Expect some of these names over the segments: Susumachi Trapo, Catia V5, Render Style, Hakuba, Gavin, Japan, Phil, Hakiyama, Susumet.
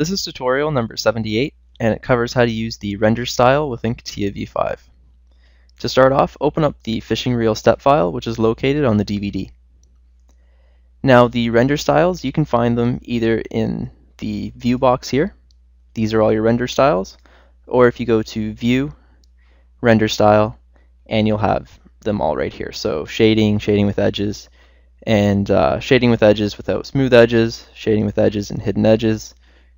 This is tutorial number 78, and it covers how to use the render style within Catia V5. To start off, open up the fishing reel step file, which is located on the DVD. Now the render styles, you can find them either in the view box here, these are all your render styles, or if you go to view, render style, and you'll have them all right here. So shading, shading with edges, and shading with edges without smooth edges, shading with edges and hidden edges,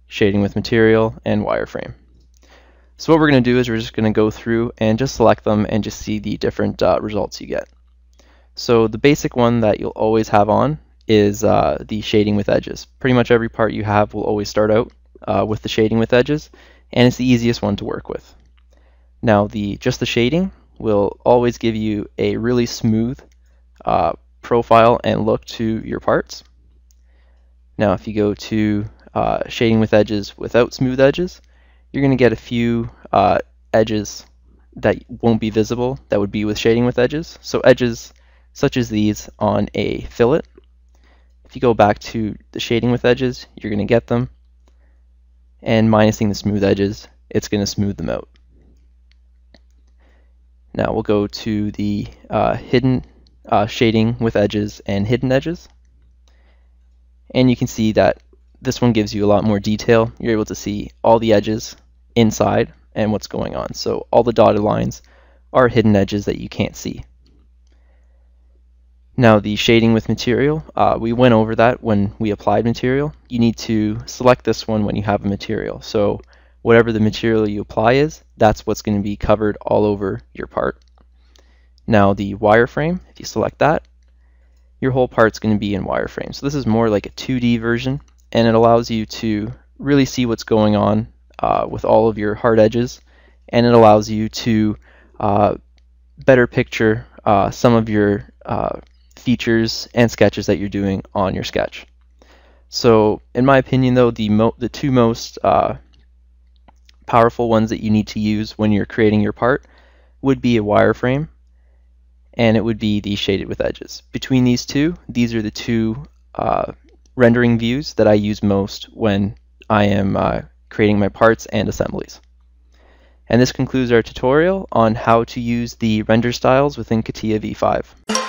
shading with material, and wireframe. So what we're going to do is we're just going to go through and just select them and just see the different results you get. So the basic one that you'll always have on is the shading with edges. Pretty much every part you have will always start out with the shading with edges, and it's the easiest one to work with. Now just the shading will always give you a really smooth profile and look to your parts. Now if you go to shading with edges without smooth edges, you're going to get a few edges that won't be visible that would be with shading with edges. So edges such as these on a fillet. If you go back to the shading with edges, you're going to get them, and minusing the smooth edges, it's going to smooth them out. Now we'll go to the hidden shading with edges and hidden edges, and you can see that this one gives you a lot more detail. You're able to see all the edges inside and what's going on. So all the dotted lines are hidden edges that you can't see. Now the shading with material, we went over that when we applied material. You need to select this one when you have a material. So whatever the material you apply is, that's what's going to be covered all over your part. Now the wireframe, if you select that, your whole part's going to be in wireframe. So this is more like a 2D version, and it allows you to really see what's going on with all of your hard edges, and it allows you to better picture some of your features and sketches that you're doing on your sketch. So in my opinion though, the two most powerful ones that you need to use when you're creating your part would be a wireframe, and it would be the shaded with edges. Between these two, these are the two rendering views that I use most when I am creating my parts and assemblies. And this concludes our tutorial on how to use the render styles within Catia V5.